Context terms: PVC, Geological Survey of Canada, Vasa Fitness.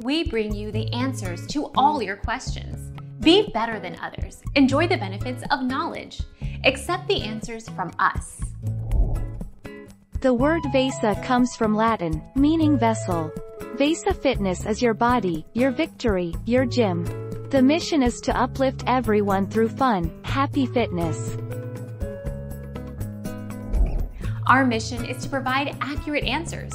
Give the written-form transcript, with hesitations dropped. we bring you the answers to all your questions. Be better than others. Enjoy the benefits of knowledge. Accept the answers from us. The word Vasa comes from Latin, meaning vessel. Vasa Fitness is your body, your victory, your gym. The mission is to uplift everyone through fun, happy fitness. Our mission is to provide accurate answers.